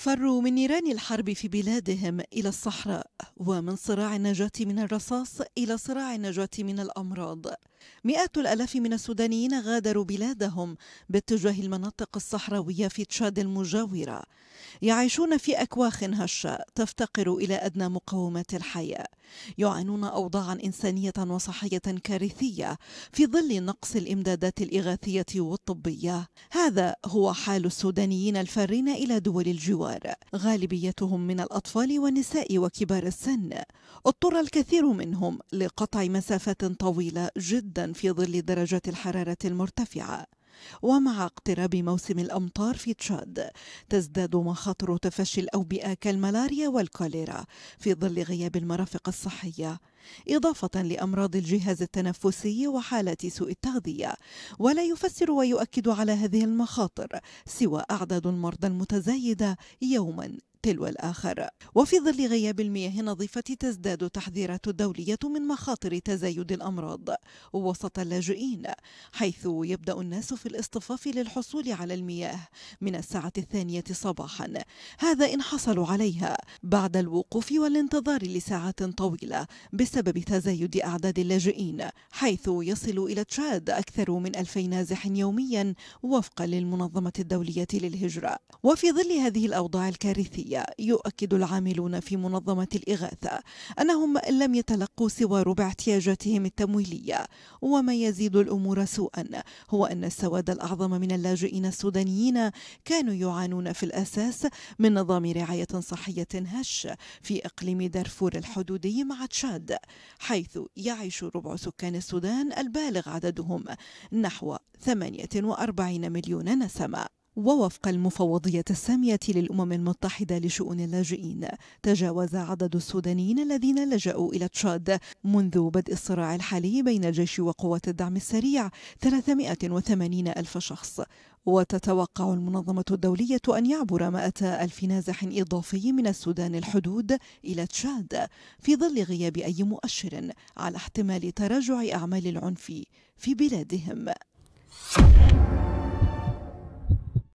فروا من نيران الحرب في بلادهم إلى الصحراء، ومن صراع النجاة من الرصاص إلى صراع النجاة من الأمراض. مئات الآلاف من السودانيين غادروا بلادهم باتجاه المناطق الصحراوية في تشاد المجاورة، يعيشون في أكواخ هشة تفتقر إلى أدنى مقومات الحياة، يعانون أوضاعا إنسانية وصحية كارثية في ظل نقص الإمدادات الإغاثية والطبية. هذا هو حال السودانيين الفارين إلى دول الجوار، غالبيتهم من الأطفال والنساء وكبار السن. اضطر الكثير منهم لقطع مسافات طويلة جدا في ظل درجات الحرارة المرتفعة. ومع اقتراب موسم الأمطار في تشاد تزداد مخاطر تفشي الأوبئة كالملاريا والكوليرا في ظل غياب المرافق الصحية، إضافة لأمراض الجهاز التنفسي وحالات سوء التغذية. ولا يفسر ويؤكد على هذه المخاطر سوى أعداد المرضى المتزايدة يوما تلو الآخر. وفي ظل غياب المياه النظيفة تزداد التحذيرات الدولية من مخاطر تزايد الأمراض وسط اللاجئين، حيث يبدأ الناس في الاصطفاف للحصول على المياه من الساعة 2 صباحا، هذا إن حصلوا عليها بعد الوقوف والانتظار لساعات طويلة بسبب تزايد أعداد اللاجئين، حيث يصل إلى تشاد أكثر من 2000 نازح يوميا وفقا للمنظمة الدولية للهجرة. وفي ظل هذه الأوضاع الكارثية يؤكد العاملون في منظمة الإغاثة أنهم لم يتلقوا سوى ربع احتياجاتهم التمويلية. وما يزيد الأمور سوءا هو أن السواد الأعظم من اللاجئين السودانيين كانوا يعانون في الأساس من نظام رعاية صحية هش في إقليم دارفور الحدودي مع تشاد، حيث يعيش ربع سكان السودان البالغ عددهم نحو 48 مليون نسمة. ووفق المفوضية السامية للأمم المتحدة لشؤون اللاجئين تجاوز عدد السودانيين الذين لجأوا إلى تشاد منذ بدء الصراع الحالي بين الجيش وقوات الدعم السريع 380 ألف شخص، وتتوقع المنظمة الدولية أن يعبر 100 ألف نازح إضافي من السودان الحدود إلى تشاد في ظل غياب أي مؤشر على احتمال تراجع أعمال العنف في بلادهم.